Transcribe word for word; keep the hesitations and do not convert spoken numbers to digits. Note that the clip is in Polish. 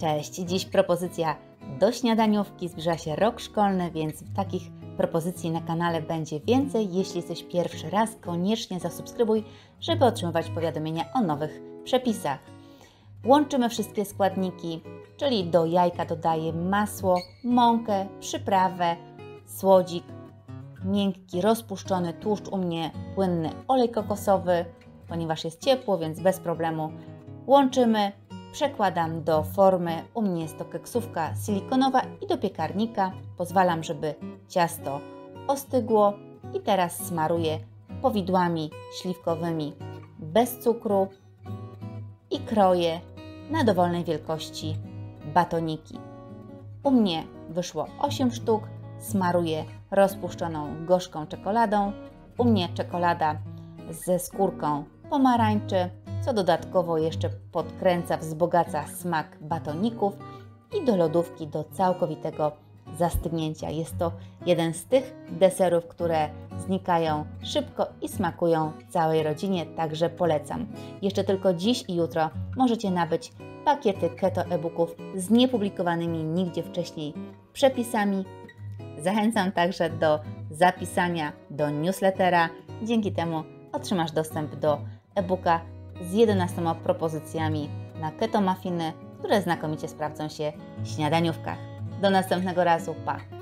Cześć, dziś propozycja do śniadaniówki. Zbliża się rok szkolny, więc takich propozycji na kanale będzie więcej. Jeśli jesteś pierwszy raz, koniecznie zasubskrybuj, żeby otrzymywać powiadomienia o nowych przepisach. Łączymy wszystkie składniki, czyli do jajka dodaję masło, mąkę, przyprawę, słodzik, miękki, rozpuszczony tłuszcz, u mnie płynny olej kokosowy, ponieważ jest ciepło, więc bez problemu łączymy. Przekładam do formy, u mnie jest to keksówka silikonowa, i do piekarnika pozwalam, żeby ciasto ostygło, i teraz smaruję powidłami śliwkowymi bez cukru i kroję na dowolnej wielkości batoniki. U mnie wyszło osiem sztuk, smaruję rozpuszczoną gorzką czekoladą, u mnie czekolada ze skórką pomarańczy, co dodatkowo jeszcze podkręca, wzbogaca smak batoników, i do lodówki do całkowitego zastygnięcia. Jest to jeden z tych deserów, które znikają szybko i smakują całej rodzinie, także polecam. Jeszcze tylko dziś i jutro możecie nabyć pakiety keto e-booków z niepublikowanymi nigdzie wcześniej przepisami. Zachęcam także do zapisania do newslettera. Dzięki temu otrzymasz dostęp do e-booka z jedenastoma propozycjami na keto muffiny, które znakomicie sprawdzą się w śniadaniówkach. Do następnego razu, pa!